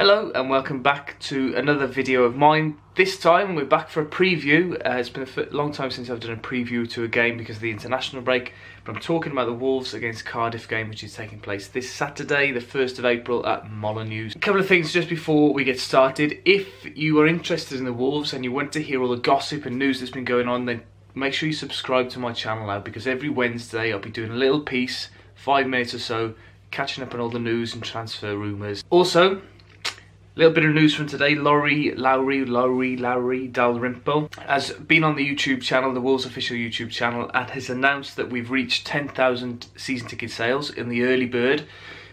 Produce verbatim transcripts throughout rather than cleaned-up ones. Hello and welcome back to another video of mine. This time we're back for a preview. Uh, it's been a long time since I've done a preview to a game because of the international break, but I'm talking about the Wolves against Cardiff game, which is taking place this Saturday, the first of April at Molyneux. A couple of things just before we get started. If you are interested in the Wolves and you want to hear all the gossip and news that's been going on, then make sure you subscribe to my channel now, because every Wednesday I'll be doing a little piece, five minutes or so, catching up on all the news and transfer rumours. Also, little bit of news from today. Laurie, Laurie, Laurie, Laurie Dalrymple has been on the YouTube channel, the Wolves official YouTube channel, and has announced that we've reached ten thousand season ticket sales in the early bird,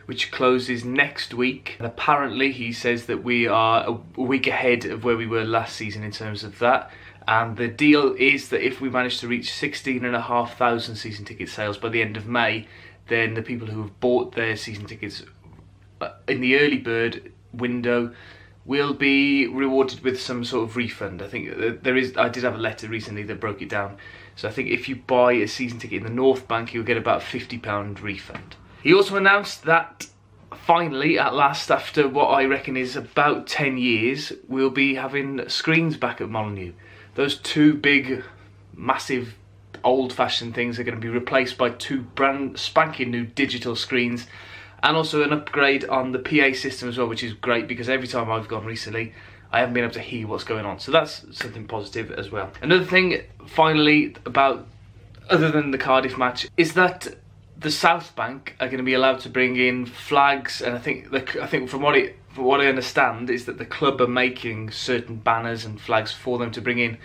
which closes next week. And apparently he says that we are a week ahead of where we were last season in terms of that. And the deal is that if we manage to reach sixteen thousand five hundred season ticket sales by the end of May, then the people who have bought their season tickets in the early bird window will be rewarded with some sort of refund. I think there is, I did have a letter recently that broke it down. So I think if you buy a season ticket in the North Bank, you'll get about a fifty pound refund. He also announced that finally, at last, after what I reckon is about ten years, we'll be having screens back at Molyneux. Those two big, massive, old-fashioned things are going to be replaced by two brand spanking new digital screens, and also an upgrade on the P A system as well, which is great, because every time I've gone recently, I haven't been able to hear what's going on. So that's something positive as well. Another thing, finally, about, other than the Cardiff match, is that the South Bank are going to be allowed to bring in flags, and I think the, I think from what it from what I understand is that the club are making certain banners and flags for them to bring in.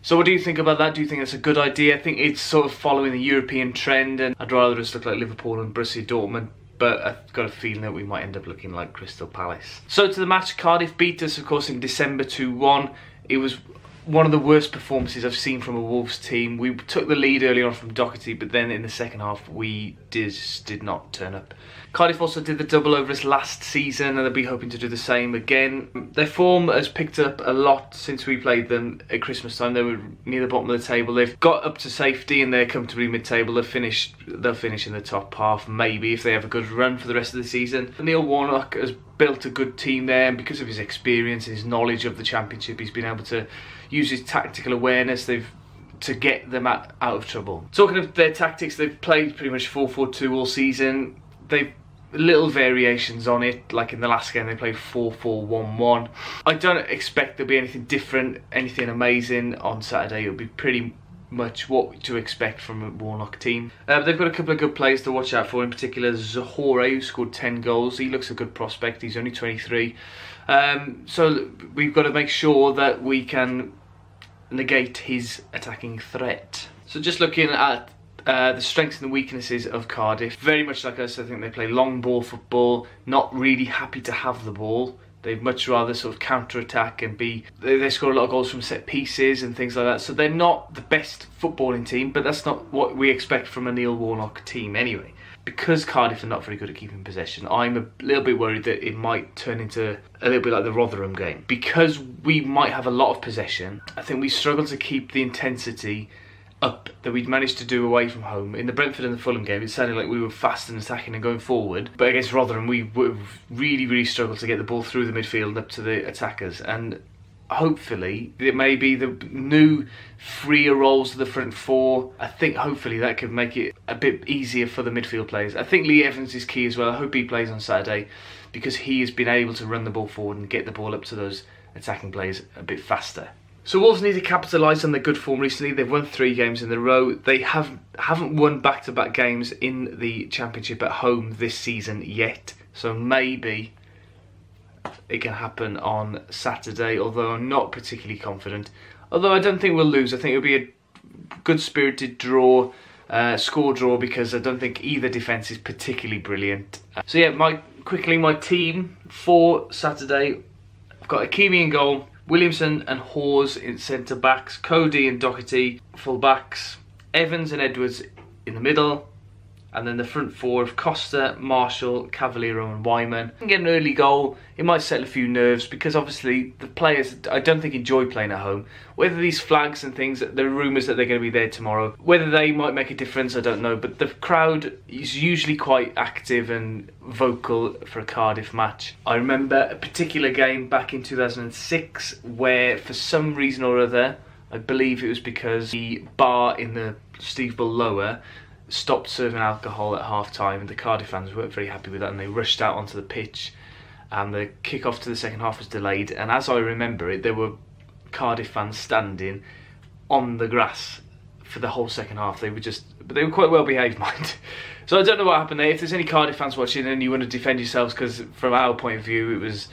So what do you think about that? Do you think that's a good idea? I think it's sort of following the European trend, and I'd rather us look like Liverpool and Borussia Dortmund, but I've got a feeling that we might end up looking like Crystal Palace. So to the match, Cardiff beat us, of course, in December two one. It was one of the worst performances I've seen from a Wolves team. We took the lead early on from Doherty, but then in the second half, we just did not turn up. Cardiff also did the double over us last season, and they'll be hoping to do the same again. Their form has picked up a lot since we played them at Christmas time. They were near the bottom of the table. They've got up to safety, and they're comfortably mid-table. They'll finish, they'll finish in the top half, maybe, if they have a good run for the rest of the season. Neil Warnock has built a good team there, and because of his experience and his knowledge of the Championship, he's been able to use his tactical awareness they've to get them at, out of trouble. Talking of their tactics, they've played pretty much four four two all season. They've little variations on it, like in the last game they played four four one one. I don't expect there'll be anything different, anything amazing on Saturday. It'll be pretty much what to expect from a Warnock team. Uh, they've got a couple of good players to watch out for, in particular Zahore, who scored ten goals. He looks a good prospect, he's only twenty-three. Um, so we've got to make sure that we can negate his attacking threat. So just looking at uh, the strengths and the weaknesses of Cardiff, very much like us, I think they play long ball football, not really happy to have the ball. They'd much rather sort of counter-attack and be... They, they score a lot of goals from set pieces and things like that. So they're not the best footballing team, but that's not what we expect from a Neil Warnock team anyway. Because Cardiff are not very good at keeping possession, I'm a little bit worried that it might turn into a little bit like the Rotherham game. Because we might have a lot of possession, I think we struggle to keep the intensity up that we'd managed to do away from home. In the Brentford and the Fulham game, it sounded like we were fast and attacking and going forward, but against Rotherham we really, really struggled to get the ball through the midfield and up to the attackers. And hopefully, it may be the new freer roles of the front four. I think hopefully that could make it a bit easier for the midfield players. I think Lee Evans is key as well. I hope he plays on Saturday, because he has been able to run the ball forward and get the ball up to those attacking players a bit faster. So Wolves need to capitalise on their good form recently. They've won three games in a row. They have, haven't won back-to-back games in the Championship at home this season yet. So maybe it can happen on Saturday, although I'm not particularly confident. Although I don't think we'll lose. I think it'll be a good-spirited draw, uh, score draw, because I don't think either defence is particularly brilliant. So yeah, my quickly, my team for Saturday. I've got Akimi in goal, Williamson and Hawes in centre-backs, Cody and Doherty full-backs, Evans and Edwards in the middle, And then the front four of Costa, Marshall, Cavaliero and Wyman. You can get an early goal, it might settle a few nerves, because obviously the players, I don't think, enjoy playing at home. Whether these flags and things, there are rumours that they're going to be there tomorrow. Whether they might make a difference, I don't know. But the crowd is usually quite active and vocal for a Cardiff match. I remember a particular game back in two thousand six where, for some reason or other, I believe it was because the bar in the Steve Bull lower stopped serving alcohol at half time, and the Cardiff fans weren't very happy with that, and they rushed out onto the pitch, and the kick-off to the second half was delayed. And as I remember it, there were Cardiff fans standing on the grass for the whole second half. They were just, but they were quite well behaved, mind. So I don't know what happened there. If there's any Cardiff fans watching and you want to defend yourselves, because from our point of view it was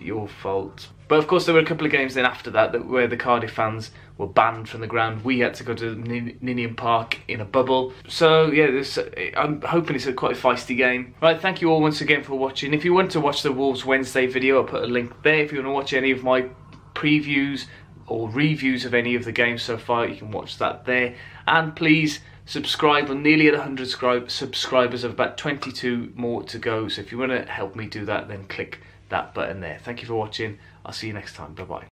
your fault. But of course there were a couple of games then after that, that where the Cardiff fans were banned from the ground. We had to go to Ninian Park in a bubble. So yeah, this, I'm hoping it's a quite a feisty game. Right, thank you all once again for watching. If you want to watch the Wolves Wednesday video, I'll put a link there. If you want to watch any of my previews or reviews of any of the games so far, you can watch that there. And please subscribe. We're nearly at one hundred subscribers, of about twenty-two more to go. So if you want to help me do that, then click that button there. Thank you for watching. I'll see you next time. Bye bye.